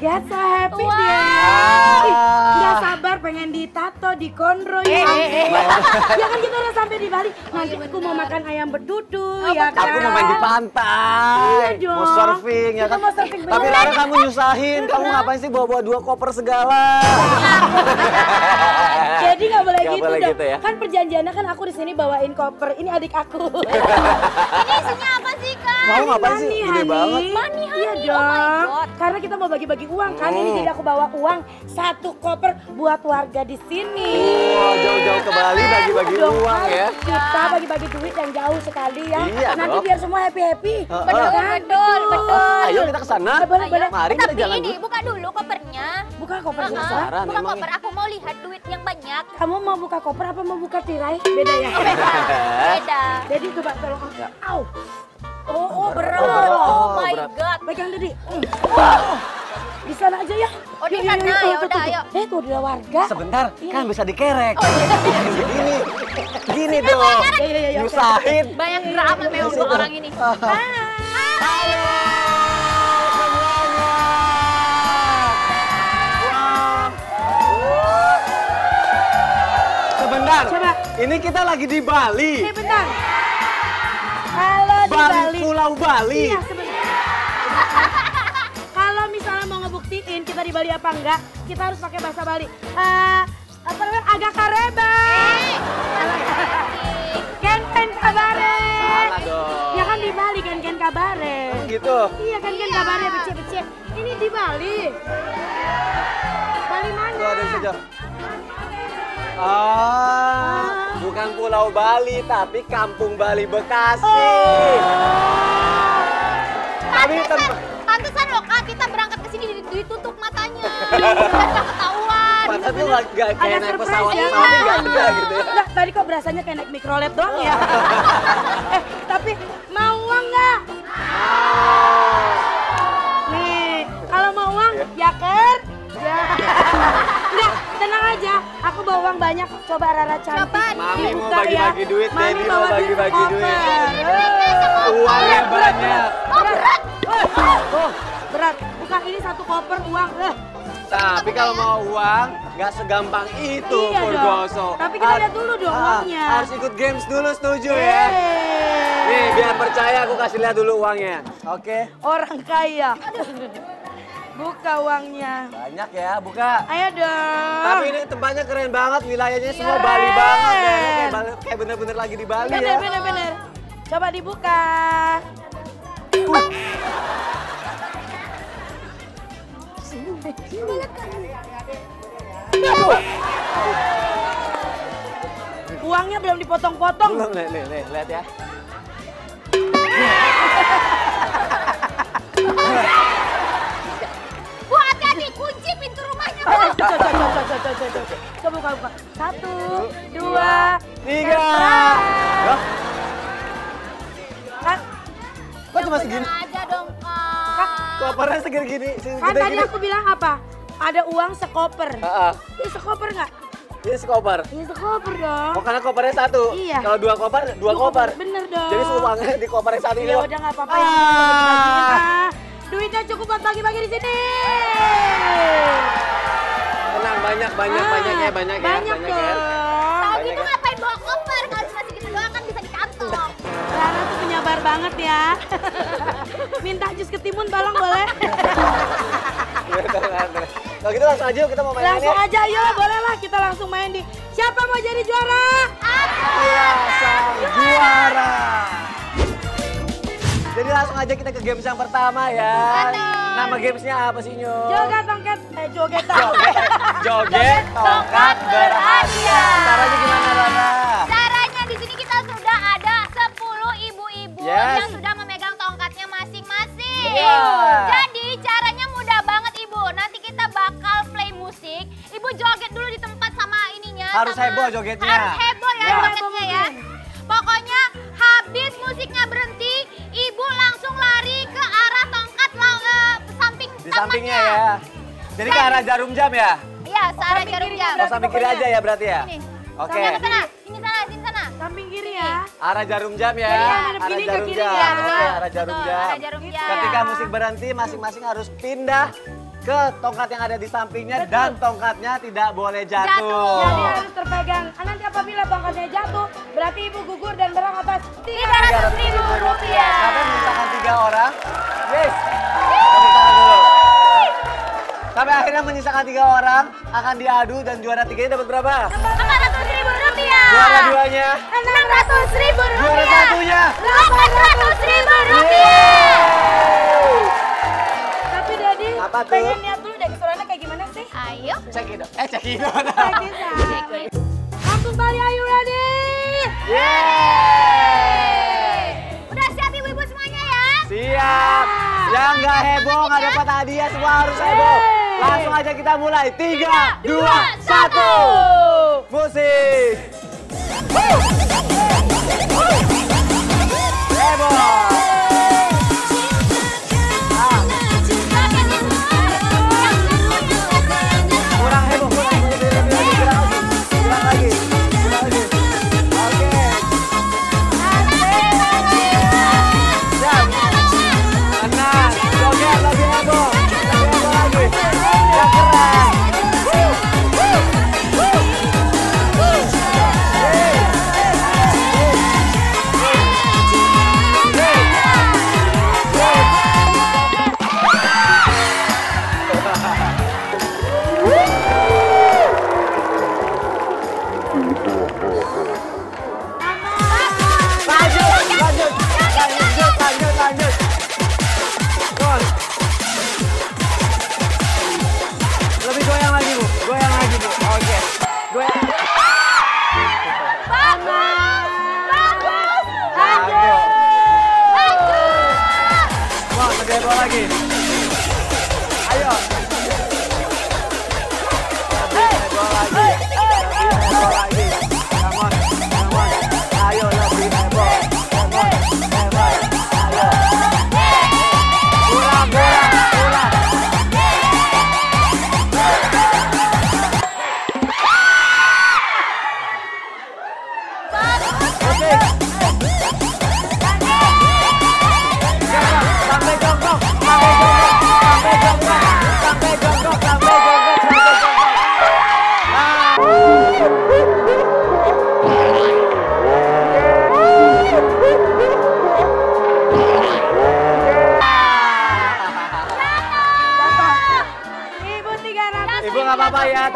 God so happy wow. Dia nggak sabar pengen ditato, dikonro ya. Ya kan kita udah sampai di Bali. Nanti aku mau makan ayam betutu ya kan. Aku mau main di pantai. Iya dong. Mau surfing ya kan. Tapi Lara kamu nyusahin, kamu ngapain sih bawa-bawa 2 koper segala. Jadi nggak boleh gitu dong. Kan perjanjiannya kan aku di sini bawain koper. Ini adik aku. Ini isinya apa sih Kak? Kamu ngapain sih? Gede banget. Money honey, oh my god. Karena kita mau bagi-bagi uang kan, ini jadi aku bawa uang 1 koper buat warga di sini. Wow, jauh-jauh ke Bali bagi-bagi uang ya. Kita bagi-bagi duit yang jauh sekali ya. Iya, nanti biar semua happy-happy. Betul. Ayo kita ke sana. Mari kita jalan dulu. Buka dulu kopernya. Buka koper sekarang. Buka koper, aku mau lihat duit yang banyak. Kamu mau buka koper apa mau buka tirai? Beda ya. Beda. Jadi coba tolong aku. Oh, berat. Oh my god. Pegang diri. Di sana aja ya. Oh, di sana ya udah ayo. Eh, tuh ada warga. Sebentar, kan bisa dikerek. Oh, gini. Gini dong. Nyusahin. Banyak drama memang orang ini. Halo. Sebentar. Ini kita lagi di Bali. Sebentar. Halo di Bali. Pulau Bali. Iya, kalau misalnya mau ngebuktiin kita di Bali apa enggak, kita harus pakai bahasa Bali. Apa namanya? Agak kareba. Ken kabare. Ya kan di Bali ken kabare. Gitu. Iya ken kabare becek-becek. Ini di Bali. Bali mana? Tuh ada saja. Bukan Pulau Bali, tapi Kampung Bali Bekasi. Pantesan loh Kak, kita berangkat ke sini ditutup matanya. Gak ketahuan. Pantesan tuh gak kayak naik pesawat tapi gak gitu ya. Nah, tadi kok berasanya kayak naik mikrolet doang ya. Tapi mau uang gak? Nih, kalau mau uang, yaker. Enggak, tenang aja. Aku bawa uang banyak. Coba Rara cantik. Mami mau bagi-bagi duit, Mami mau bagi-bagi duit. Uangnya banyak. Berat. Berat. Bukan ini 1 koper uang. Tapi kalau mau uang, nggak segampang itu, Purwoso. Tapi kita lihat dulu dong uangnya. Harus ikut games dulu, setuju ya? Nih, biar percaya aku kasih lihat dulu uangnya. Oke? Orang kaya. Buka uangnya. Banyak ya, buka. Ayo dong. Tapi ini tempatnya keren banget, wilayahnya semua Bali banget. Kayak bener-bener lagi di Bali ya. Bener-bener. Coba dibuka. Uangnya belum dipotong-potong. Belum, nih, lihat ya. Coba buka. 1, 2, 3. Kak, kok cuma segini? Aja dong, Kak. Kopernya segini. Kan tadi aku bilang apa? Ada uang sekoper. Ini sekoper nggak? Ini sekoper. Ini sekoper dong. Oh, karena kopernya 1. Iya. Kalau 2 koper. Bener dong. Jadi uangnya di koper yang 1 ini. Udah nggak apa-apa. Duitnya cukup buat bagi-bagi di sini. Banyak ya. Tahu gitu ngapain bawa koper, kalau cuma segitu doang kan bisa di kantong. Rara tuh penyabar banget ya. Minta jus ketimun tolong boleh? Kalau gitu langsung aja kita mau main. Langsung aja yuk, boleh lah kita langsung main di Siapa Mau Jadi Juara? Aku sang juara. Jadi langsung aja kita ke games yang pertama ya. Nama gamesnya apa sih, Nyo? Joget, Tongkat, Berhadiah. Caranya gimana, Rara? Caranya di sini kita sudah ada 10 ibu-ibu yang sudah memegang tongkatnya masing-masing. Jadi caranya mudah banget, Ibu. Nanti kita bakal play musik. Ibu joget dulu di tempat sama ininya. Harus heboh jogetnya. Harus heboh ya jogetnya ya. Pokoknya habis musiknya berhenti, Ibu langsung lari ke arah tongkat samping tamannya ya. Jadi ke arah jarum jam ya? Iya, ke arah jarum jam. Oh, samping kiri aja ya berarti ya? Oke. Sini sana. Samping kiri ya. Arah jarum jam ya. Arah jarum jam. Ketika musik berhenti, masing-masing harus pindah ke tongkat yang ada di sampingnya. Betul. Dan tongkatnya tidak boleh jatuh. Jadi harus terpegang. Nanti apabila tongkatnya jatuh, berarti ibu gugur dan berhak atas Rp300.000. Sampai mintakan 3 orang. Yes. Sampai akhirnya menyisakan 3 orang akan diadu dan juara 3-nya dapat berapa? Rp400.000. Juara 2-nya? Rp600.000. Juara 1-nya? Rp800.000. Tapi Daddy, pengen lihat dulu dari suaranya kayak gimana sih? Ayo. Check it out. Langsung balik, are you ready? Yeay! Udah siap ibu-ibu semuanya ya? Siap! Yang nggak heboh nggak dapat hadiah, semua harus heboh. Langsung aja kita mulai. 3, 2, 1. Musik. Heboh.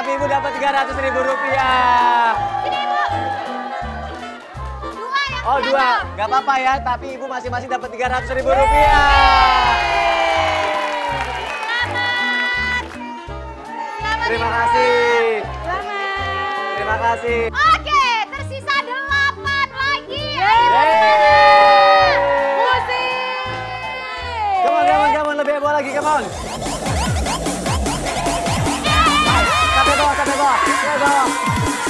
Tapi ibu dapat Rp300.000. Ini ibu. 2 ya. Oh 2, nggak apa-apa ya. Tapi ibu masing-masing dapat Rp300.000. Selamat. Terima kasih. Selamat. Terima kasih. Oke, tersisa 8 lagi. Yeay. Musik. Come on, lebih heboh lagi, come on. Sampai bawah.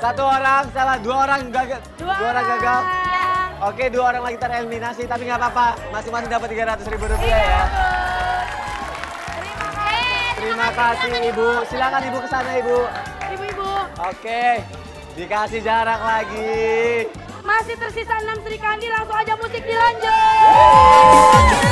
Satu orang salah, 2 orang gagal. 2 orang gagal. Ya. Oke, 2 orang lagi tereliminasi, tapi nggak apa-apa. Masing-masing dapat Rp300.000 ya. Terima kasih Ibu. Silakan Ibu kesana Ibu. Ibu. Oke, dikasih jarak lagi. Masih tersisa 6 serikandi, langsung aja musik dilanjut.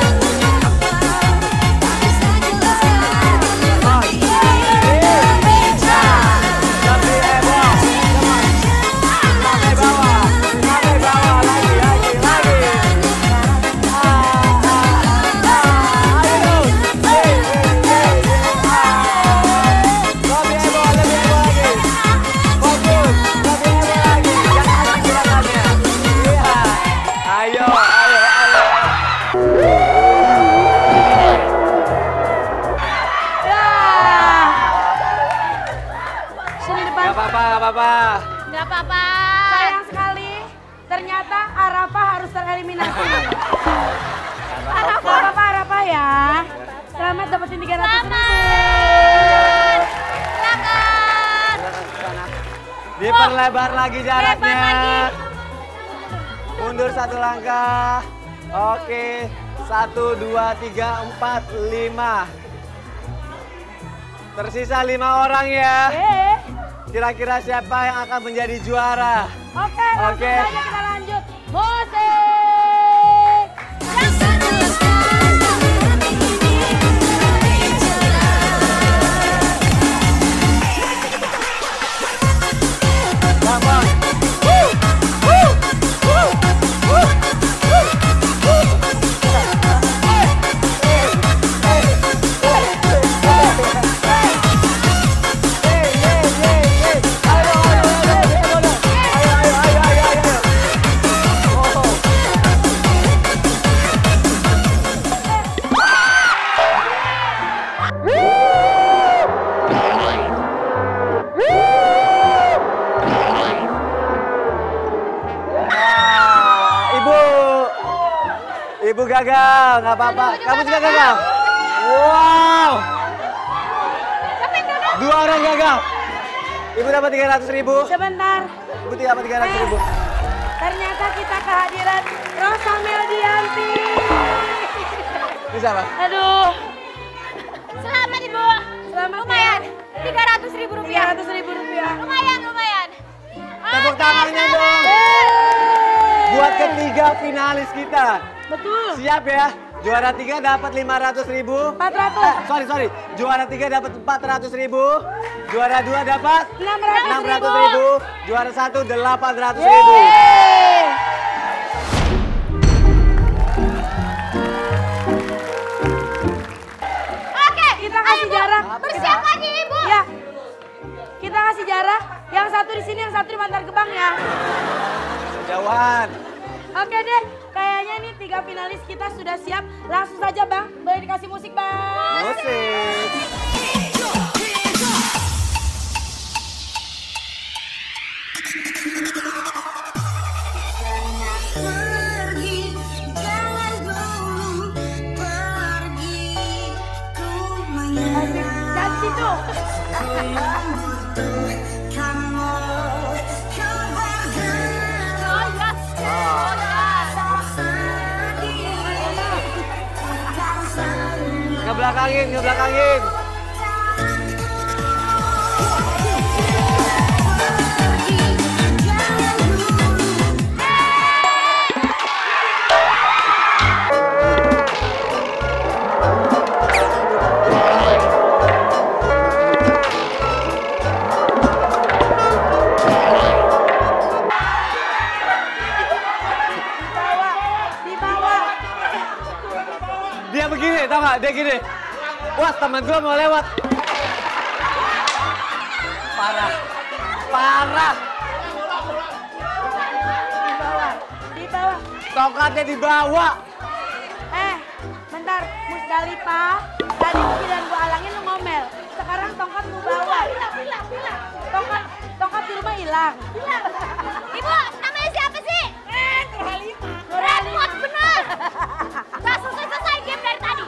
Gak apa-apa. Sayang sekali, ternyata Arafah harus tereliminasi. Gak apa-apa ya. dapetin 300.000. Silakan. Diperlebar lagi jaraknya. Mundur satu langkah. Oke, 1, 2, 3, 4, 5. Tersisa 5 orang ya. Kira-kira siapa yang akan menjadi juara? Oke, langsung aja kita lanjut. Musik. Ibu gagal, nggak apa-apa. Kamu juga gagal. Wow. Dua orang gagal. Ibu dapat 300.000. Sebentar. Ibu dapat 300.000. Ternyata kita kehadiran Rosa Meldianti. Bisa, Pak? Aduh. Selamat, Ibu. Selamat. Lumayan. 300.000 rupiah. 300.000 rupiah. Lumayan, lumayan. Tepuk tangannya dong. Buat ketiga finalis kita. Betul. Siap ya. Juara 3 dapat 500.000. 400. Sorry. Juara 3 dapat 400.000. Juara 2 dapat 600.000. Juara 1 800.000. Oke, kita kasih jarak. Persiapannya, Ibu. Ya. Kita kasih jarak. Yang satu di sini, yang satu di Bantar Gebang ya. Sejauhan. Oke deh. Kayaknya nih 3 finalis kita sudah siap. Langsung saja Bang, boleh dikasih musik Bang. Musik. Dan situ. Ngebelakangin. Dia begini, tau gak? Dia gini. Wah, temen gue mau lewat. Parah. Di bawah. Tongkatnya dibawa. Bentar. Musdalifah, tadi giliran gue alangin lu ngomel. Sekarang tongkat gue bawa. Hilang. Tongkat di rumah hilang. Ibu, namanya siapa sih? Nurhalimah. Repot bener. Gak selesai game dari tadi.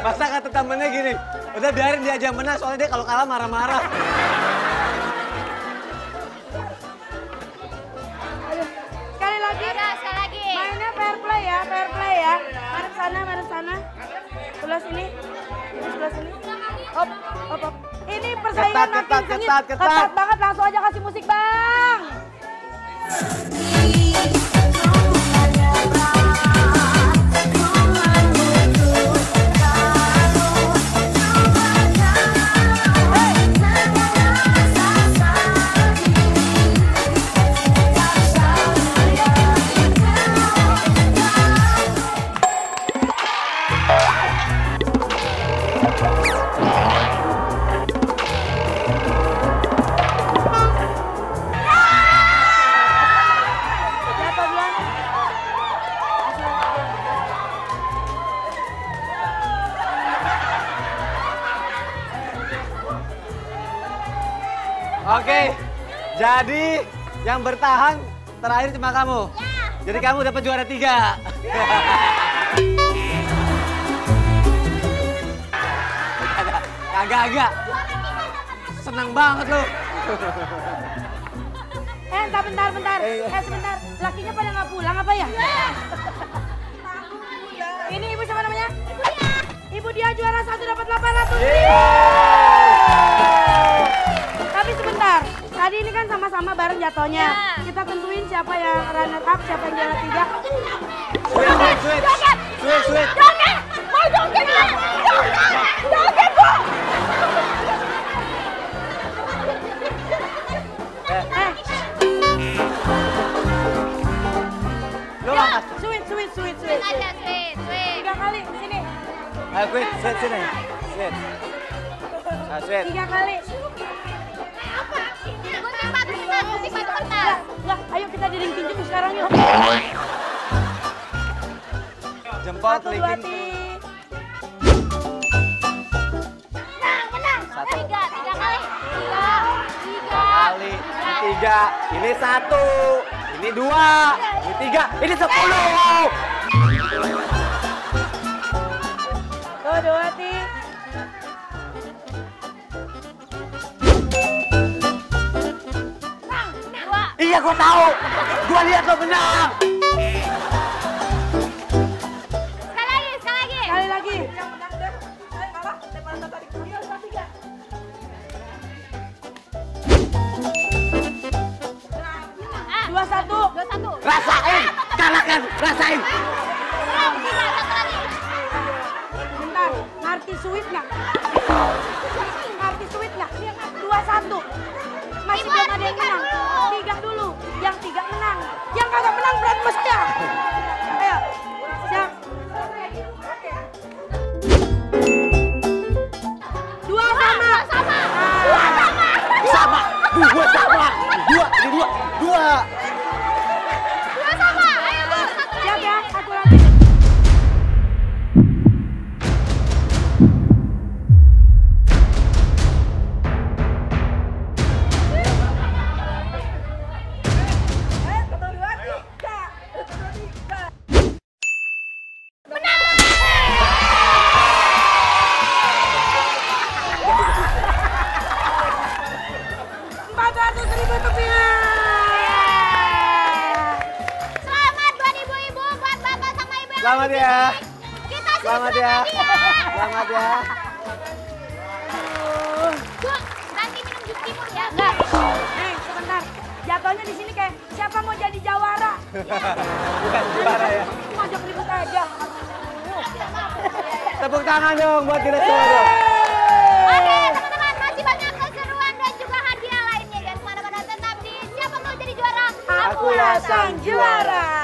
Masa kata temennya gini, udah biarin dia aja menang, soalnya dia kalau kalah marah-marah. Sekali lagi. Mainnya fair play ya. Mana sana. Sebelah sini. Op. Ini persaingan makin sengit. Ketat banget, langsung aja kasih musik Bang. Oke, jadi yang bertahan terakhir cuma kamu. Ya. Jadi kamu dapat juara 3. Agak-agak. Senang banget lo. Bentar. Sebentar. Lakinya pada nggak pulang apa ya? Ini ibu siapa namanya? Ibu Dia. Ibu Dia juara satu dapat 800.000. Tapi sebentar. Tadi ini kan sama-sama bareng jatuhnya. Kita tentuin siapa yang runner up, siapa yang juara tiga. Joget. Mau joget nggak? Joget bu. Sweet. Sweet. 3 kali, sini. Ayo, sweet, sini. Sweet. 3 kali. Apa? Gue tempat kertas. Lah, ayo kita di ring tinju sekarang yuk. Jempol, 1, 2, 3. Menang. 3 kali. Ini 3. Ini 1. Ini 2. Ini 3. Ini 10. 2, 3. Menang. 2. Iya, gua tahu. Gua lihat lo menang. Sekali lagi. Sekali lagi. Yang menang deh. Apa? Teman tadi dia 3. Nah, 21. Rasain, kalahkan, rasain. Ngerti sweet nggak? 2-1. Masih belum ada yang menang. 3 dulu. Yang 3 menang. Yang kagak menang berat mesti. Ayo. Siap. 2 sama. 2 sama. 2. Selamat ya. Bu, nanti minum jus timur ya. Enggak. Sebentar. Jatuhnya di sini kayak siapa mau jadi jawara? Bukan juara ya. Ngajak ribut aja. Tepuk tangan dong buat kita semua dong. Oke, teman-teman, masih banyak keseruan dan juga hadiah lainnya. Jangan kemana-mana, tetap di Siapa Mau Jadi Juara. Akulah sang juara.